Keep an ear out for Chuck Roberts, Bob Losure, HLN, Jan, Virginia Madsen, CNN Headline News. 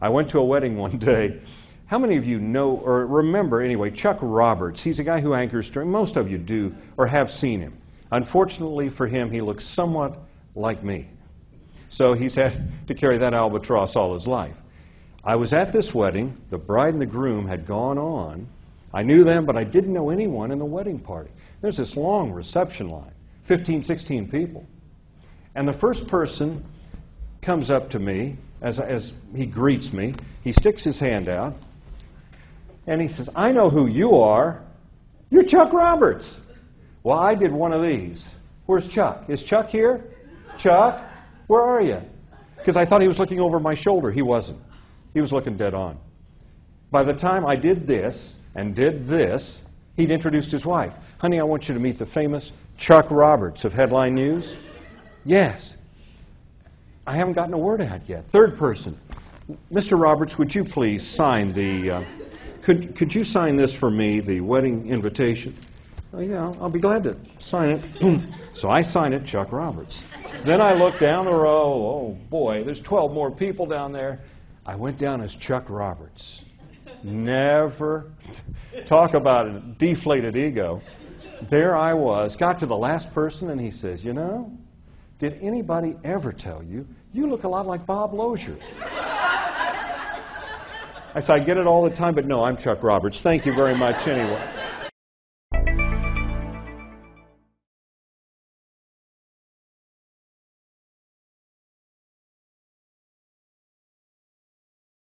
I went to a wedding one day. How many of you know or remember, anyway, Chuck Roberts? He's a guy who anchors during, most of you do or have seen him. Unfortunately for him, he looks somewhat like me. So he's had to carry that albatross all his life. I was at this wedding. The bride and the groom had gone on. I knew them, but I didn't know anyone in the wedding party. There's this long reception line, 15, 16 people. And the first person comes up to me as he greets me. He sticks his hand out, and he says, "I know who you are. You're Chuck Roberts." Well, I did one of these. Where's Chuck? Is Chuck here? Chuck, where are you? Because I thought he was looking over my shoulder. He wasn't. He was looking dead on. By the time I did this and did this, he'd introduced his wife. "Honey, I want you to meet the famous Chuck Roberts of Headline News." "Yes." I haven't gotten a word out yet. Third person. "Mr. Roberts, would you please sign the, could you sign this for me, the wedding invitation?" "Oh, yeah, I'll be glad to sign it." So I sign it, Chuck Roberts. Then I look down the row. Oh, boy, there's 12 more people down there. I went down as Chuck Roberts. Never talk about a deflated ego. There I was, got to the last person, and he says, "You know, did anybody ever tell you, you look a lot like Bob Losure?" I said, "I get it all the time, but no, I'm Chuck Roberts. Thank you very much anyway."